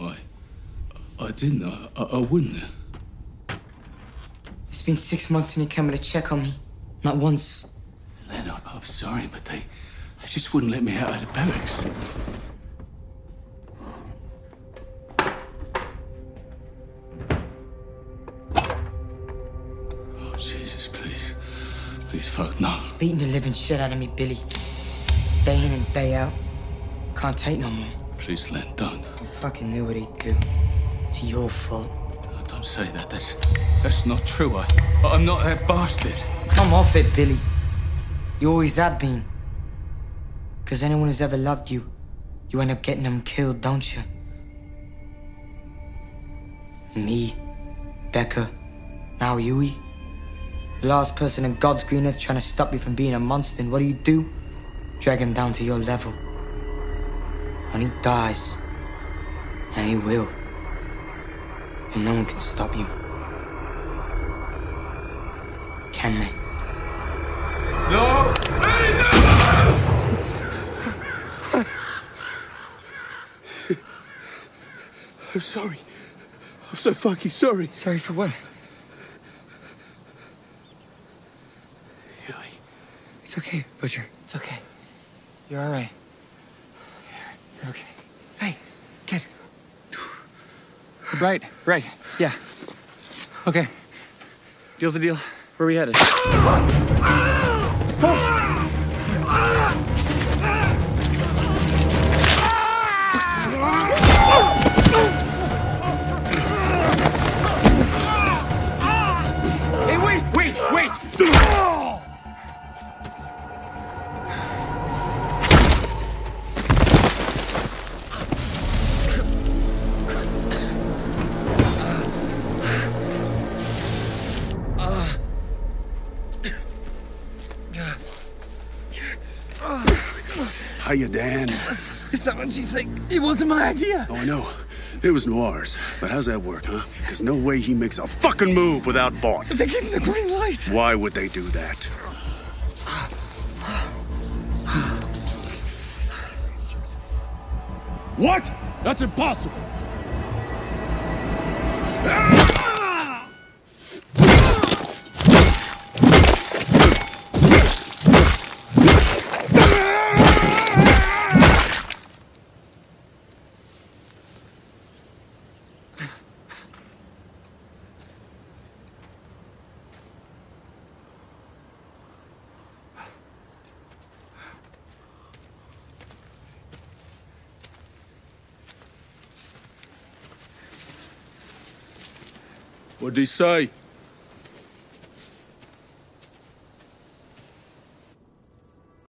No, I didn't. I wouldn't. It's been 6 months and you came to check on me. Not once. Len, I'm sorry, but they just wouldn't let me out of the barracks. Oh, Jesus, please. Please, fuck, no. He's beating the living shit out of me, Billy. Day in and day out. Can't take no more. Please, Len, don't. I fucking knew what he'd do. It's your fault. No, don't say that. That's not true. I'm not that bastard. Come off it, Billy. You always have been. Because anyone who's ever loved you, you end up getting them killed, don't you? Me, Becca, now Yui. The last person in God's green earth trying to stop you from being a monster. And what do? Drag him down to your level. When he dies, and he will, and no one can stop you. Can they? No! Hey, no! I'm sorry. I'm so fucking sorry. Sorry for what? Really? It's okay, Butcher. It's okay. You're all right. You're okay. Hey, kid. Right. Yeah. Okay. Deal's the deal. Where are we headed? Hey, wait! Hiya, Dan. It's not what you think. It wasn't my idea. Oh, I know. It was Noir's. But how's that work, huh? There's no way he makes a fucking move without Vought. They gave him the green light. Why would they do that? What? That's impossible. What'd he say?